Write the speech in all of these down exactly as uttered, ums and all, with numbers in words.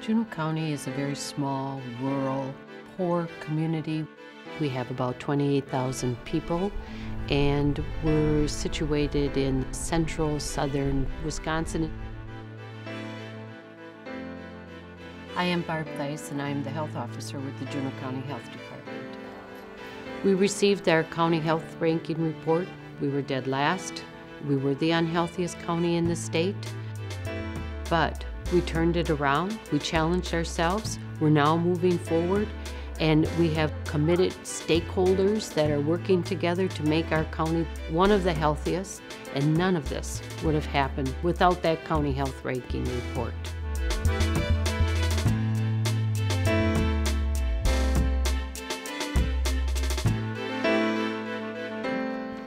Juneau County is a very small, rural, poor community. We have about twenty-eight thousand people, and we're situated in central southern Wisconsin. I am Barb Place, and I am the health officer with the Juneau County Health Department. We received our county health ranking report. We were dead last. We were the unhealthiest county in the state, but we turned it around. We challenged ourselves. We're now moving forward, and we have committed stakeholders that are working together to make our county one of the healthiest, and none of this would have happened without that county health ranking report.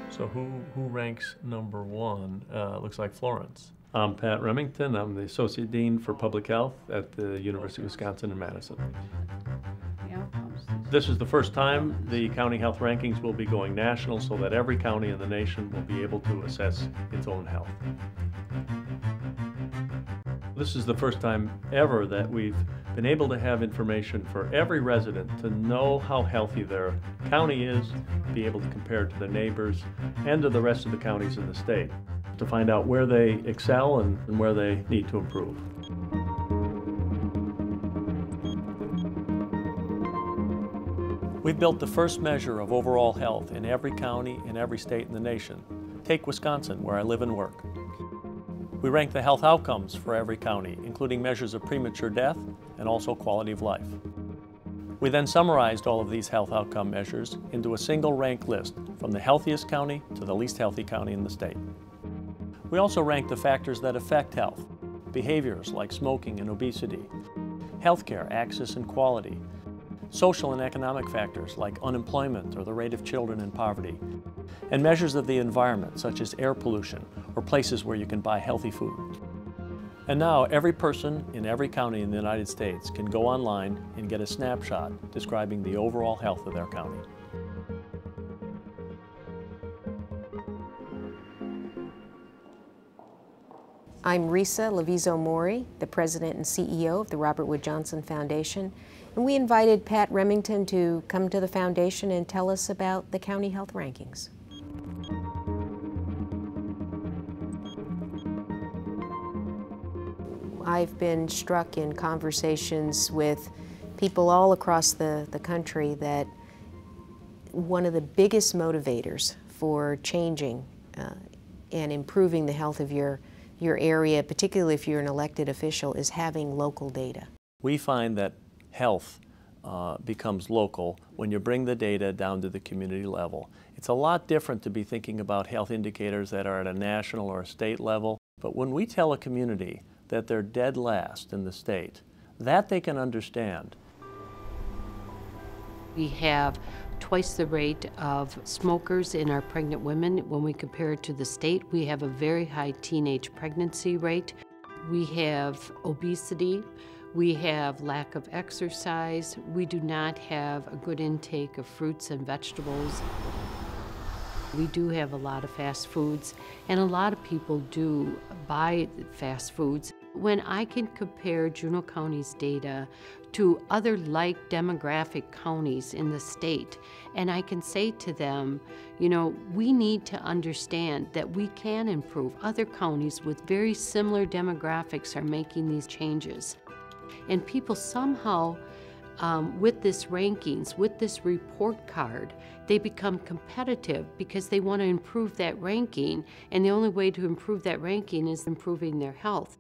So who, who ranks number one? Uh, looks like Florence. I'm Pat Remington. I'm the Associate Dean for Public Health at the University of Wisconsin in Madison. This is the first time the county health rankings will be going national, so that every county in the nation will be able to assess its own health. This is the first time ever that we've been able to have information for every resident to know how healthy their county is, be able to compare it to their neighbors and to the rest of the counties in the state, to find out where they excel and, and where they need to improve. We've built the first measure of overall health in every county, in every state in the nation. Take Wisconsin, where I live and work. We rank the health outcomes for every county, including measures of premature death and also quality of life. We then summarized all of these health outcome measures into a single rank list, from the healthiest county to the least healthy county in the state. We also ranked the factors that affect health, behaviors like smoking and obesity, healthcare access and quality, social and economic factors like unemployment or the rate of children in poverty, and measures of the environment such as air pollution or places where you can buy healthy food. And now every person in every county in the United States can go online and get a snapshot describing the overall health of their county. I'm Risa Lavizzo-Mourey, the President and C E O of the Robert Wood Johnson Foundation, and we invited Pat Remington to come to the Foundation and tell us about the county health rankings. I've been struck in conversations with people all across the, the country that one of the biggest motivators for changing uh, and improving the health of your your area, particularly if you're an elected official, is having local data. We find that health uh, becomes local when you bring the data down to the community level. It's a lot different to be thinking about health indicators that are at a national or a state level, but when we tell a community that they're dead last in the state, that they can understand. We have twice the rate of smokers in our pregnant women. When we compare it to the state, we have a very high teenage pregnancy rate. We have obesity. We have lack of exercise. We do not have a good intake of fruits and vegetables. We do have a lot of fast foods, and a lot of people do buy fast foods. When I can compare Juneau County's data to other like demographic counties in the state, and I can say to them, you know, we need to understand that we can improve. Other counties with very similar demographics are making these changes. And people somehow, um, with this rankings, with this report card, they become competitive because they want to improve that ranking, and the only way to improve that ranking is improving their health.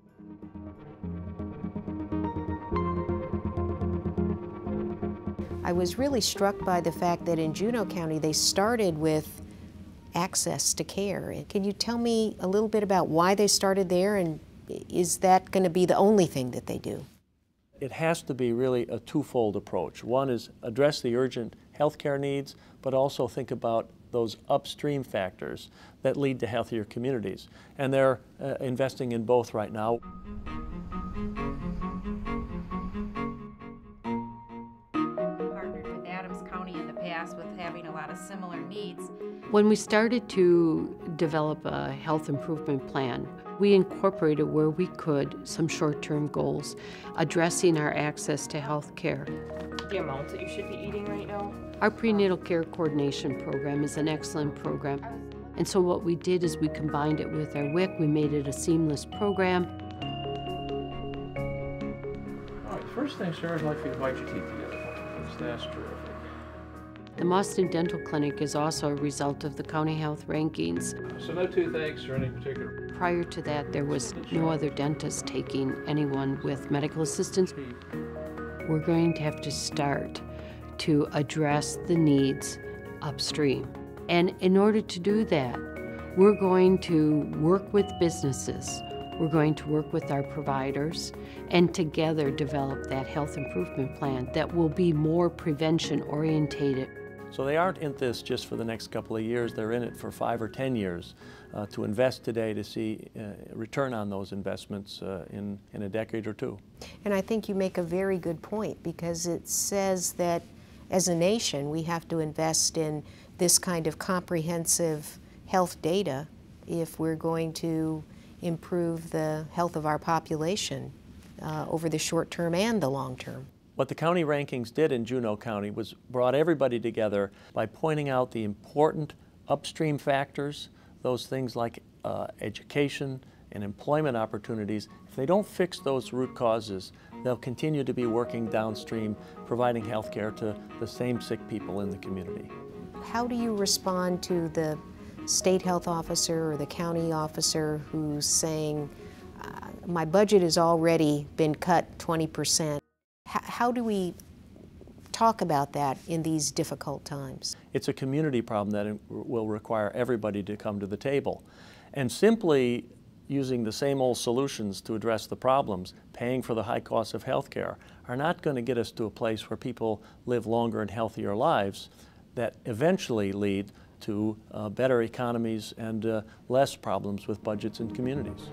I was really struck by the fact that in Juneau County they started with access to care. Can you tell me a little bit about why they started there, and is that going to be the only thing that they do? It has to be really a twofold approach. One is address the urgent health care needs, but also think about those upstream factors that lead to healthier communities. And they're uh, investing in both right now. With having a lot of similar needs. When we started to develop a health improvement plan. We incorporated where we could some short-term goals, addressing our access to health care. The amounts that you should be eating right now? Our prenatal care coordination program is an excellent program. And so what we did is we combined it with our W I C. We made it a seamless program. All right, first thing, Sarah, I'd like to bite your teeth together. That's terrific. The Mauston Dental Clinic is also a result of the county health rankings. So no toothaches or any particular? Prior to that, there was no other dentist taking anyone with medical assistance. We're going to have to start to address the needs upstream. And in order to do that, we're going to work with businesses, we're going to work with our providers, and together develop that health improvement plan that will be more prevention orientated. So they aren't in this just for the next couple of years, they're in it for five or ten years uh, to invest today to see uh, return on those investments uh, in, in a decade or two. And I think you make a very good point, because it says that as a nation we have to invest in this kind of comprehensive health data if we're going to improve the health of our population uh, over the short term and the long term. What the county rankings did in Juneau County was brought everybody together by pointing out the important upstream factors, those things like uh, education and employment opportunities. If they don't fix those root causes, they'll continue to be working downstream, providing health care to the same sick people in the community. How do you respond to the state health officer or the county officer who's saying, uh, my budget has already been cut twenty percent? How do we talk about that in these difficult times? It's a community problem that will require everybody to come to the table. And simply using the same old solutions to address the problems, paying for the high cost of health care, are not going to get us to a place where people live longer and healthier lives that eventually lead to uh, better economies and uh, less problems with budgets and communities.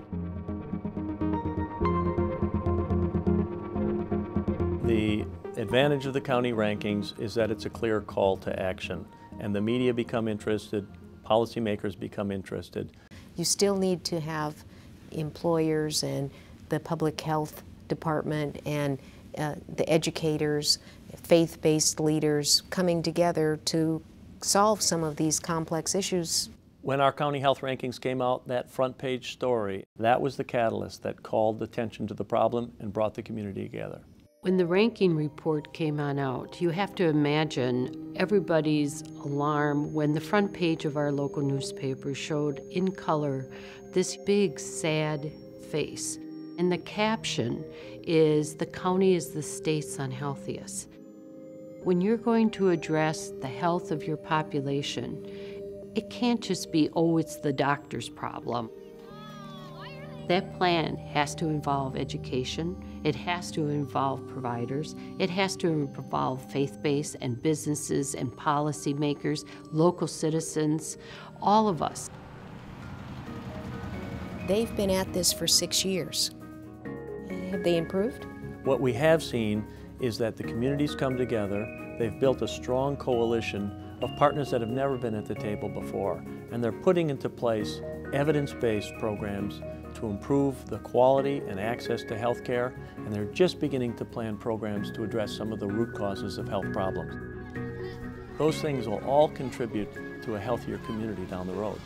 The advantage of the county rankings is that it's a clear call to action, and the media become interested, policymakers become interested. You still need to have employers and the public health department and uh, the educators, faith-based leaders coming together to solve some of these complex issues. When our county health rankings came out, that front page story, that was the catalyst that called attention to the problem and brought the community together. When the ranking report came on out, you have to imagine everybody's alarm when the front page of our local newspaper showed in color this big, sad face. And the caption is, the county is the state's unhealthiest. When you're going to address the health of your population, it can't just be, oh, it's the doctor's problem. That plan has to involve education, it has to involve providers, it has to involve faith-based and businesses and policymakers, local citizens, all of us. They've been at this for six years. Have they improved? What we have seen is that the communities come together, they've built a strong coalition of partners that have never been at the table before, and they're putting into place evidence-based programs to improve the quality and access to health care, and they're just beginning to plan programs to address some of the root causes of health problems. Those things will all contribute to a healthier community down the road.